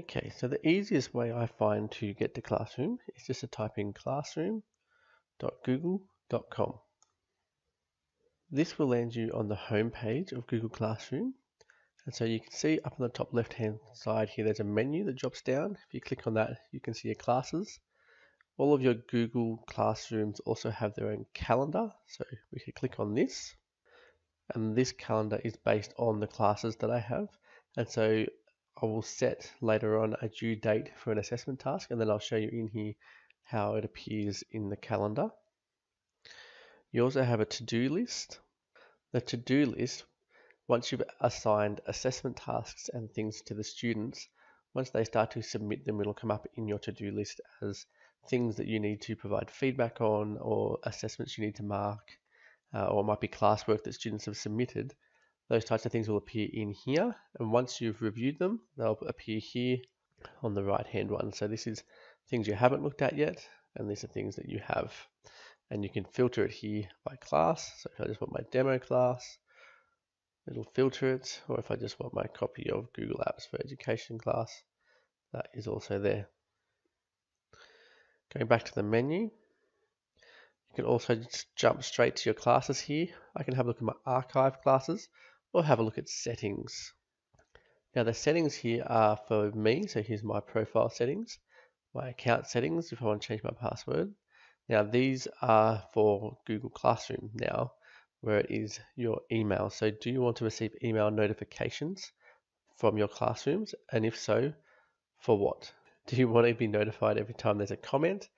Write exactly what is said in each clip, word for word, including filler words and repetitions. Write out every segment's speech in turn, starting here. Okay, so the easiest way I find to get to Classroom is just to type in classroom dot google dot com. This will land you on the home page of Google Classroom. And so you can see up on the top left hand side here, there's a menu that drops down. If you click on that, you can see your classes. All of your Google Classrooms also have their own calendar. So we can click on this, and this calendar is based on the classes that I have. And so I will set later on a due date for an assessment task, and then I'll show you in here how it appears in the calendar. You also have a to-do list. The to-do list, once you've assigned assessment tasks and things to the students, once they start to submit them, it'll come up in your to-do list as things that you need to provide feedback on, or assessments you need to mark, uh, or it might be classwork that students have submitted. Those types of things will appear in here, and once you've reviewed them, they'll appear here on the right hand one. So this is things you haven't looked at yet, and these are things that you have. And you can filter it here by class. So if I just want my demo class, it'll filter it, or if I just want my copy of Google Apps for Education class, that is also there. Going back to the menu, you can also just jump straight to your classes here. I can have a look at my archive classes, or have a look at settings. Now the settings here are for me, so here's my profile settings, my account settings if I want to change my password. Now these are for Google Classroom now, where it is your email. So do you want to receive email notifications from your classrooms? And if so, for what? Do you want to be notified every time there's a comment?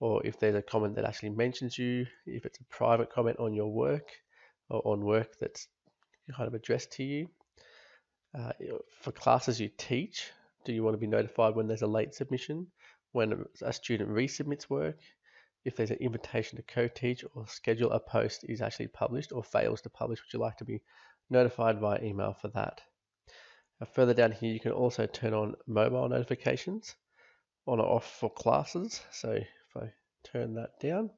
Or if there's a comment that actually mentions you, if it's a private comment on your work, or on work that's kind of addressed to you. Uh, for classes you teach, do you want to be notified when there's a late submission, when a student resubmits work, if there's an invitation to co-teach or schedule a post is actually published or fails to publish, would you like to be notified via email for that? Now, further down here, you can also turn on mobile notifications on or off for classes. So if I turn that down,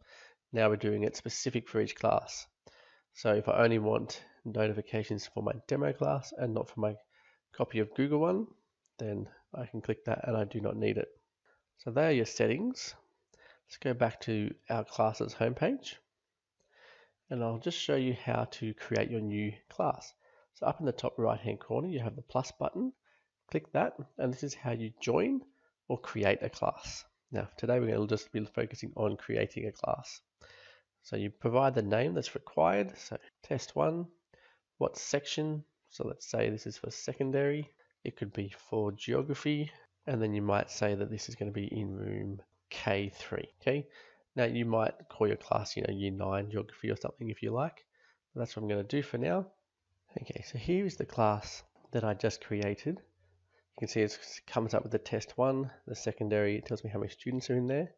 now we're doing it specific for each class. So if I only want notifications for my demo class and not for my copy of Google One, then I can click that and I do not need it. So there are your settings. Let's go back to our classes homepage, and I'll just show you how to create your new class. So up in the top right hand corner, you have the plus button. Click that, and this is how you join or create a class. Now today we're going to just be focusing on creating a class. So you provide the name that's required. So test one, what section? So let's say this is for secondary. It could be for geography. And then you might say that this is going to be in room K three. Okay. Now you might call your class, you know, year nine geography or something if you like. But that's what I'm going to do for now. Okay. So here is the class that I just created. You can see it comes up with the test one, the secondary. It tells me how many students are in there.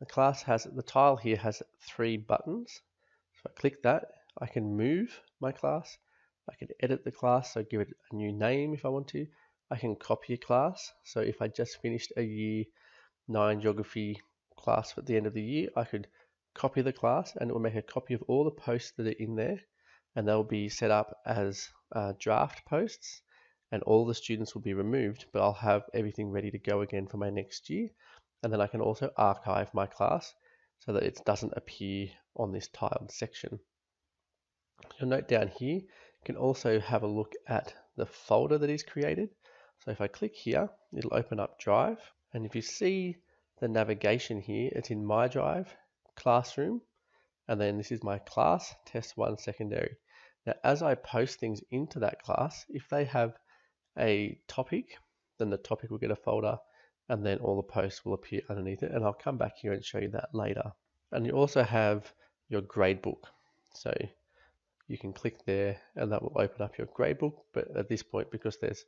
The class has, the tile here has three buttons. So I click that, I can move my class. I can edit the class, so give it a new name if I want to. I can copy a class. So if I just finished a year nine geography class at the end of the year, I could copy the class and it will make a copy of all the posts that are in there. And they'll be set up as uh, draft posts, and all the students will be removed, but I'll have everything ready to go again for my next year. And then I can also archive my class so that it doesn't appear on this tiled section. You'll note down here, you can also have a look at the folder that is created. So if I click here, it'll open up Drive. And if you see the navigation here, it's in My Drive, Classroom, and then this is my class, Test one Secondary. Now, as I post things into that class, if they have a topic, then the topic will get a folder, and then all the posts will appear underneath it. And I'll come back here and show you that later. And you also have your gradebook. So you can click there and that will open up your gradebook. But at this point, because there's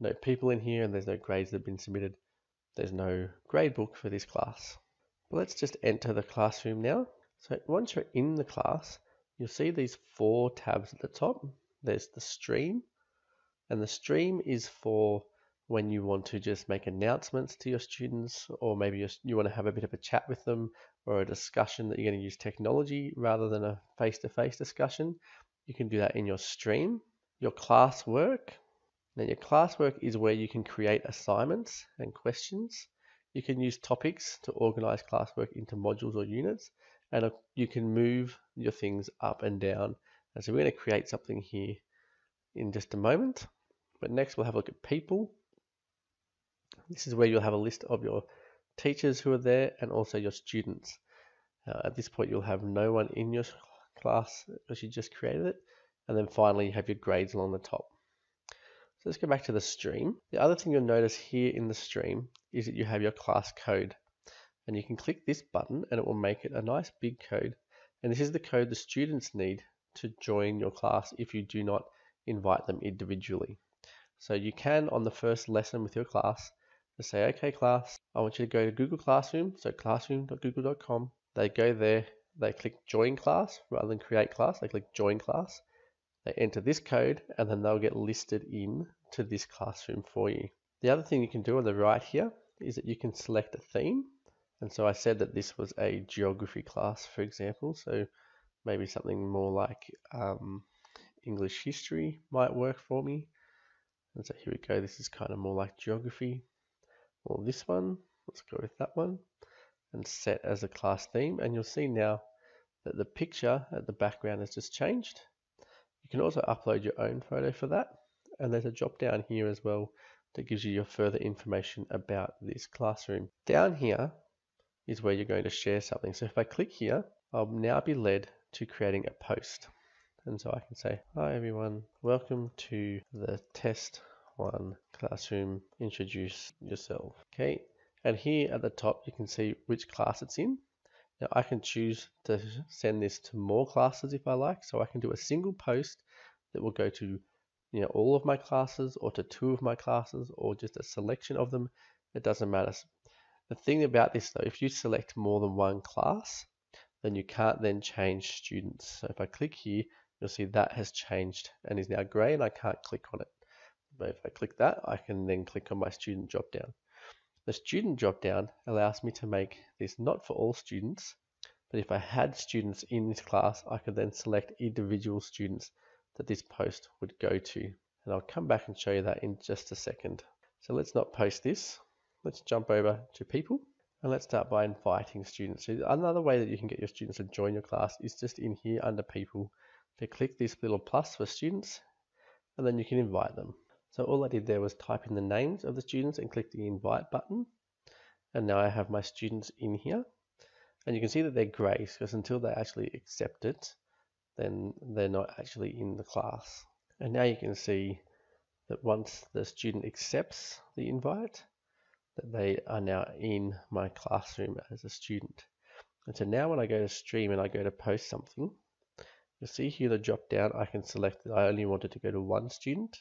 no people in here and there's no grades that have been submitted, there's no gradebook for this class. But let's just enter the classroom now. So once you're in the class, you'll see these four tabs at the top. There's the stream, and the stream is for when you want to just make announcements to your students, or maybe you're, you want to have a bit of a chat with them, or a discussion that you're going to use technology rather than a face-to-face discussion. You can do that in your stream. Your class work Now your classwork is where you can create assignments and questions. You can use topics to organize classwork into modules or units, and you can move your things up and down. And so we're going to create something here in just a moment. But next we'll have a look at people. This is where you'll have a list of your teachers who are there and also your students. Uh, at this point you'll have no one in your class because you just created it. And then finally you have your grades along the top. So let's go back to the stream. The other thing you'll notice here in the stream is that you have your class code, and you can click this button and it will make it a nice big code. And this is the code the students need to join your class if you do not invite them individually. So you can, on the first lesson with your class, just say, okay class, I want you to go to Google Classroom, so classroom dot google dot com. They go there, they click join class rather than create class, they click join class. They enter this code and then they'll get listed in to this classroom for you. The other thing you can do on the right here is that you can select a theme. And so I said that this was a geography class, for example. So maybe something more like um, English history might work for me. And so here we go. This is kind of more like geography. Or this one, let's go with that one and set as a class theme. And you'll see now that the picture at the background has just changed. You can also upload your own photo for that, and there's a drop down here as well that gives you your further information about this classroom. Down here is where you're going to share something. So if I click here, I'll now be led to creating a post. And so I can say, hi everyone, welcome to the test one classroom, introduce yourself. Okay, and here at the top you can see which class it's in. Now I can choose to send this to more classes if I like, so I can do a single post that will go to, you know, all of my classes or to two of my classes or just a selection of them. It doesn't matter. The thing about this though, if you select more than one class, then you can't then change students. So if I click here, you'll see that has changed and is now grey and I can't click on it. But if I click that, I can then click on my student drop down. The student dropdown allows me to make this not for all students, but if I had students in this class, I could then select individual students that this post would go to. And I'll come back and show you that in just a second. So let's not post this. Let's jump over to people and let's start by inviting students. So another way that you can get your students to join your class is just in here under people to click this little plus for students, and then you can invite them. So all I did there was type in the names of the students and click the invite button. And now I have my students in here. And you can see that they're grey because until they actually accept it, then they're not actually in the class. And now you can see that once the student accepts the invite, that they are now in my classroom as a student. And so now when I go to stream and I go to post something, you'll see here the drop down, I can select that I only wanted to go to one student,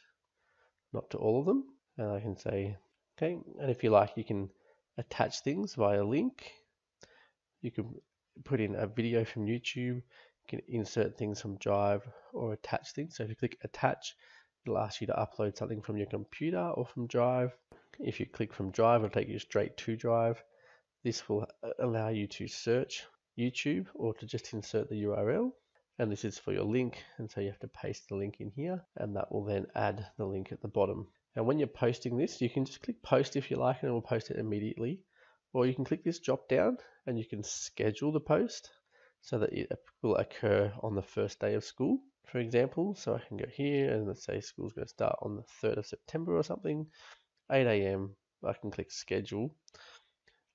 not to all of them, and I can say okay. And if you like, you can attach things via link, you can put in a video from YouTube, you can insert things from Drive or attach things. So if you click attach, it'll ask you to upload something from your computer or from Drive. If you click from Drive, it'll take you straight to Drive. This will allow you to search YouTube or to just insert the U R L. And this is for your link, and so you have to paste the link in here, and that will then add the link at the bottom. And when you're posting this, you can just click post if you like and it will post it immediately, or you can click this drop down and you can schedule the post so that it will occur on the first day of school, for example. So I can go here and let's say school's going to start on the third of September or something, eight A M I can click schedule.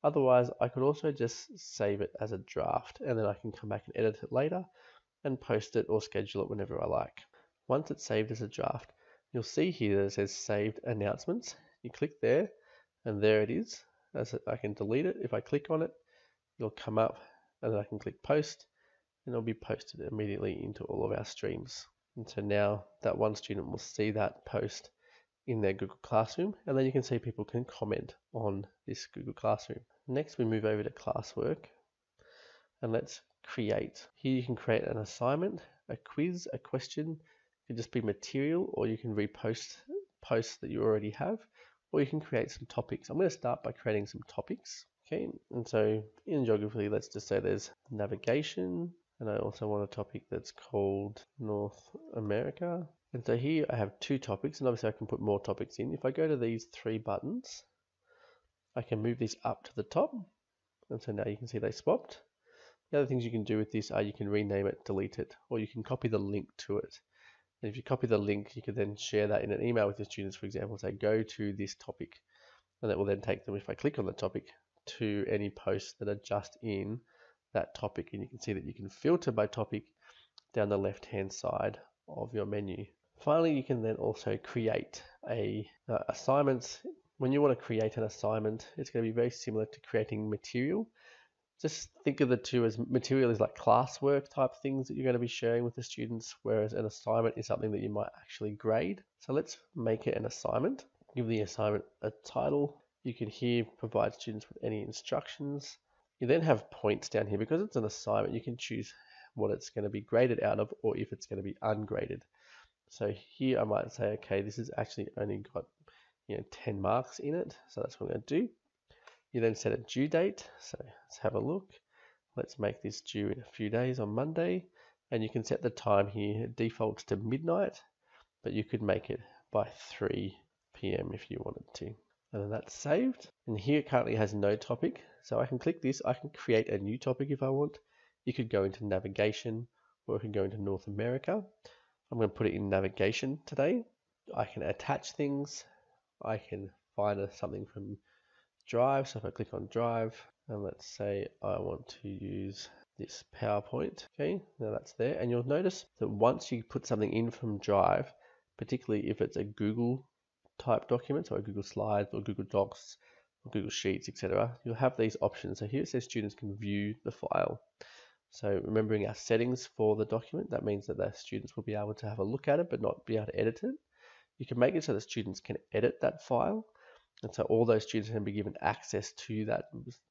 Otherwise I could also just save it as a draft, and then I can come back and edit it later and post it or schedule it whenever I like. Once it's saved as a draft, you'll see here that it says saved announcements. You click there and there it is. As I can delete it. If I click on it, it'll come up and then I can click post and it'll be posted immediately into all of our streams. And so now that one student will see that post in their Google Classroom, and then you can see people can comment on this Google Classroom. Next we move over to classwork and let's create. Here you can create an assignment, a quiz, a question. It could just be material, or you can repost posts that you already have, or you can create some topics. I'm going to start by creating some topics. Okay, and so in geography, let's just say there's navigation, and I also want a topic that's called North America. And so here I have two topics, and obviously I can put more topics in. If I go to these three buttons, I can move these up to the top. And so now you can see they swapped. The other things you can do with this are you can rename it, delete it, or you can copy the link to it. And if you copy the link, you can then share that in an email with your students, for example, say go to this topic. And that will then take them, if I click on the topic, to any posts that are just in that topic. And you can see that you can filter by topic down the left-hand side of your menu. Finally, you can then also create a uh, assignments. When you want to create an assignment, it's going to be very similar to creating material. Just think of the two as material is like classwork type things that you're going to be sharing with the students, whereas an assignment is something that you might actually grade. So let's make it an assignment. Give the assignment a title. You can here provide students with any instructions. You then have points down here. Because it's an assignment, you can choose what it's going to be graded out of or if it's going to be ungraded. So here I might say, okay, this is actually only got, you know, ten marks in it. So that's what I'm going to do. You then set a due date. So let's have a look. Let's make this due in a few days on Monday. And you can set the time here. It defaults to midnight, but you could make it by three p m if you wanted to. And then that's saved. And here it currently has no topic. So I can click this. I can create a new topic if I want. You could go into navigation, or I can go into North America. I'm going to put it in navigation today. I can attach things. I can find a, something from Drive. So if I click on Drive, and let's say I want to use this PowerPoint. Okay, now that's there. And you'll notice that once you put something in from Drive, particularly if it's a Google type document, so a Google Slides or Google Docs, or Google Sheets, et cetera, you'll have these options. So here it says students can view the file. So remembering our settings for the document, that means that the students will be able to have a look at it, but not be able to edit it. You can make it so that students can edit that file. And so all those students can be given access to that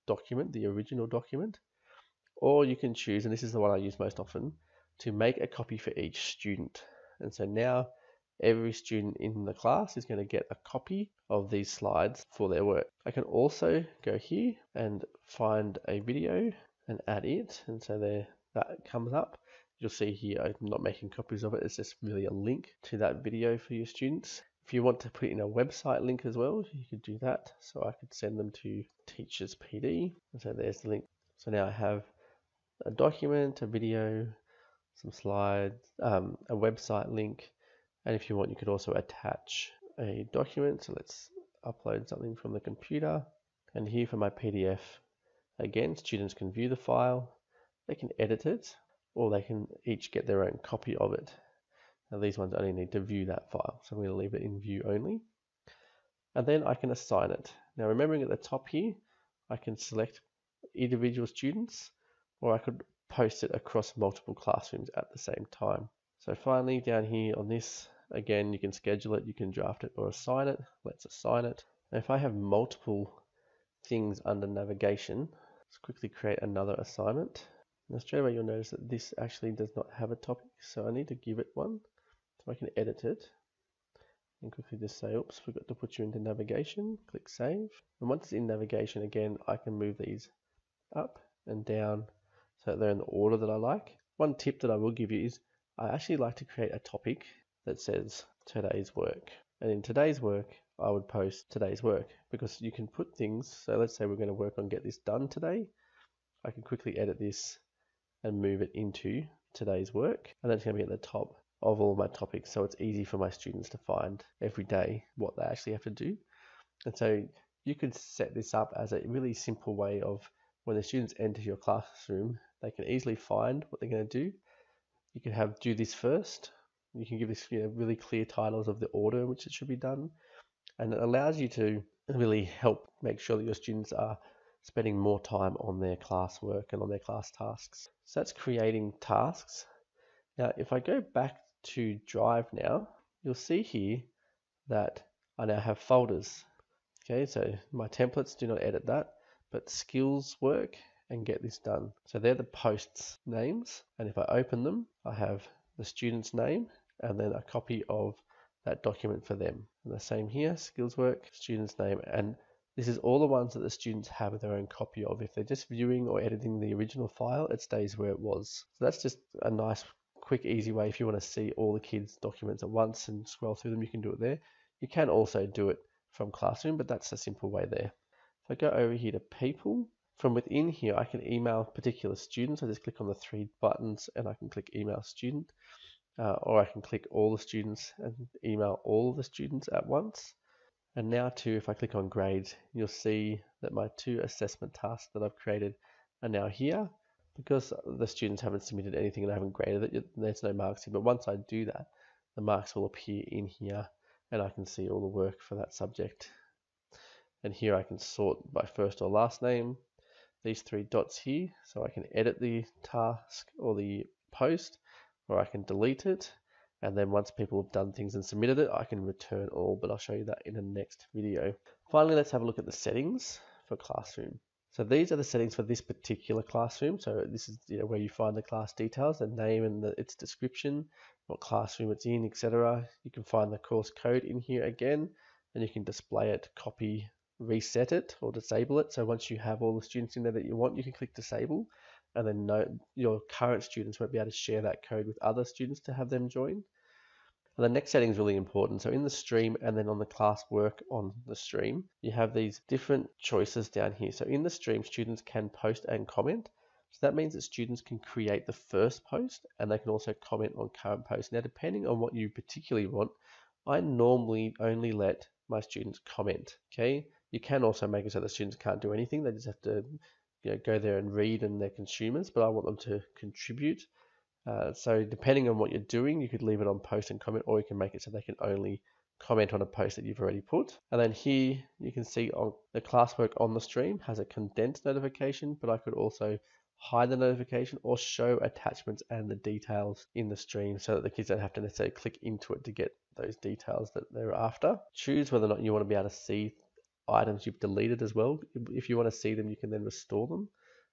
document, the original document. Or you can choose, and this is the one I use most often, to make a copy for each student. And so now every student in the class is going to get a copy of these slides for their work. I can also go here and find a video and add it, and so there that comes up. You'll see here I'm not making copies of it, it's just really a link to that video for your students. If you want to put in a website link as well, you could do that. So I could send them to Teachers P D, and so there's the link. So now I have a document, a video, some slides, um, a website link, and if you want you could also attach a document. So let's upload something from the computer, and here for my P D F, again, students can view the file, they can edit it, or they can each get their own copy of it. Now these ones only need to view that file, so I'm going to leave it in view only. And then I can assign it. Now remembering at the top here, I can select individual students, or I could post it across multiple classrooms at the same time. So finally down here on this, again, you can schedule it, you can draft it or assign it. Let's assign it. Now if I have multiple things under navigation, let's quickly create another assignment. Now straight away you'll notice that this actually does not have a topic, so I need to give it one so I can edit it and quickly just say, oops, forgot to put you into navigation. Click save, and once it's in navigation, again I can move these up and down so that they're in the order that I like. One tip that I will give you is I actually like to create a topic that says today's work, and in today's work I would post today's work, because you can put things. So let's say we're going to work on get this done today. I can quickly edit this and move it into today's work, and that's going to be at the top of all my topics, so it's easy for my students to find every day what they actually have to do. And so you could set this up as a really simple way of when the students enter your classroom, they can easily find what they're going to do. You can have do this first. You can give this, you know, really clear titles of the order in which it should be done. And it allows you to really help make sure that your students are spending more time on their classwork and on their class tasks. So that's creating tasks. Now, if I go back to Drive now, you'll see here that I now have folders. Okay, so my templates, do not edit that, but skills work and get this done. So they're the posts names. And if I open them, I have the student's name and then a copy of that document for them. And the same here, skills work, student's name, and this is all the ones that the students have their own copy of. If they're just viewing or editing the original file, it stays where it was. So that's just a nice quick, easy way if you want to see all the kids' documents at once and scroll through them, you can do it there. You can also do it from Classroom, but that's a simple way there. If I go over here to People, from within here, I can email particular students. I just click on the three buttons and I can click Email Student, uh, or I can click all the students and email all the students at once. And now too, if I click on Grades, you'll see that my two assessment tasks that I've created are now here. Because the students haven't submitted anything and I haven't graded it, there's no marks here. But once I do that, the marks will appear in here and I can see all the work for that subject. And here I can sort by first or last name, these three dots here, so I can edit the task or the post, or I can delete it. And then once people have done things and submitted it, I can return all, but I'll show you that in the next video. Finally, let's have a look at the settings for Classroom. So these are the settings for this particular classroom. So this is, you know, where you find the class details, the name and the, its description, what classroom it's in, et cetera. You can find the course code in here again, and you can display it, copy, reset it, or disable it. So once you have all the students in there that you want, you can click disable, and then no, your current students won't be able to share that code with other students to have them join. And the next setting is really important. So in the stream and then on the class work on the stream, you have these different choices down here. So in the stream, students can post and comment. So that means that students can create the first post and they can also comment on current posts. Now, depending on what you particularly want, I normally only let my students comment, okay? You can also make it so the students can't do anything. They just have to, you know, go there and read and they're consumers, but I want them to contribute. Uh, so depending on what you're doing, you could leave it on post and comment, or you can make it so they can only comment on a post that you've already put. And then here you can see on the classwork on the stream has a condensed notification, but I could also hide the notification or show attachments and the details in the stream so that the kids don't have to necessarily click into it to get those details that they're after. Choose whether or not you want to be able to see items you've deleted as well. If you want to see them, you can then restore them.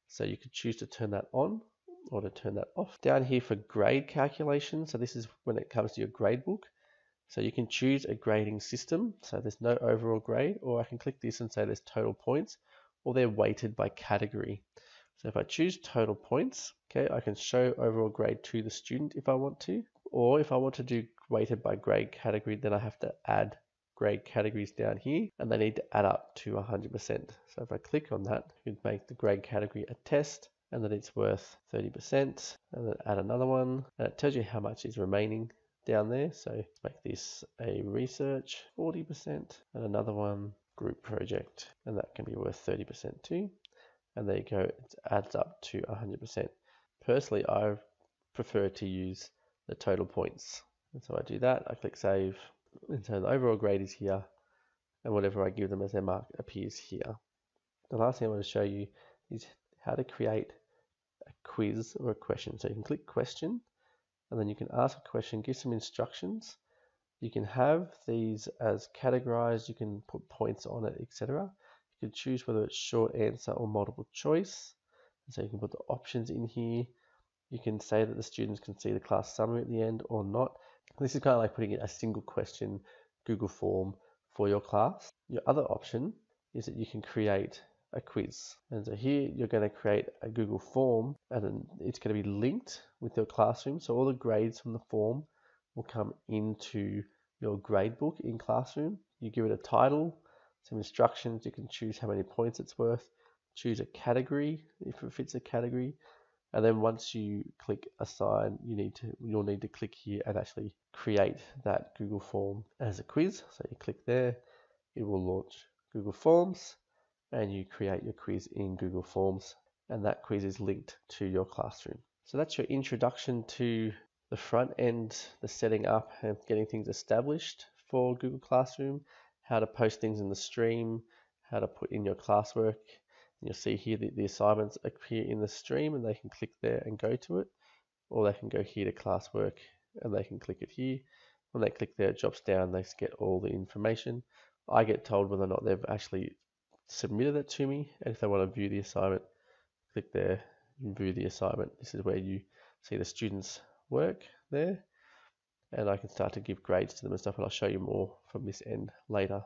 So you could choose to turn that on or to turn that off. Down here for grade calculation, so this is when it comes to your grade book. So you can choose a grading system, so there's no overall grade, or I can click this and say there's total points, or they're weighted by category. So if I choose total points, okay, I can show overall grade to the student if I want to, or if I want to do weighted by grade category, then I have to add grade categories down here, and they need to add up to one hundred percent. So if I click on that, you'd make the grade category a test, and that it's worth thirty percent, and then add another one, and it tells you how much is remaining down there. So let's make this a research, forty percent, and another one, group project, and that can be worth thirty percent too. And there you go, it adds up to one hundred percent. Personally, I prefer to use the total points. And so I do that, I click save, and so the overall grade is here, and whatever I give them as their mark appears here. The last thing I want to show you is how to create a quiz or a question. So you can click question, and then you can ask a question, give some instructions. You can have these as categorized, you can put points on it, et cetera. You can choose whether it's short answer or multiple choice. So you can put the options in here. You can say that the students can see the class summary at the end or not. This is kind of like putting in a single question Google form for your class. Your other option is that you can create a quiz. And so here you're going to create a Google form, and then it's going to be linked with your classroom. So all the grades from the form will come into your gradebook in Classroom. You give it a title, some instructions, you can choose how many points it's worth, choose a category if it fits a category, and then once you click assign, you need to you'll need to click here and actually create that Google form as a quiz. So you click there, it will launch Google Forms, and you create your quiz in Google Forms, and that quiz is linked to your classroom. So that's your introduction to the front end, the setting up and getting things established for Google Classroom, how to post things in the stream, how to put in your classwork. And you'll see here that the assignments appear in the stream and they can click there and go to it, or they can go here to classwork and they can click it here. When they click there, it drops down, they get all the information. I get told whether or not they've actually submitted it to me, and if they want to view the assignment, click there and view the assignment. This is where you see the students' work there, and I can start to give grades to them and stuff, and I'll show you more from this end later.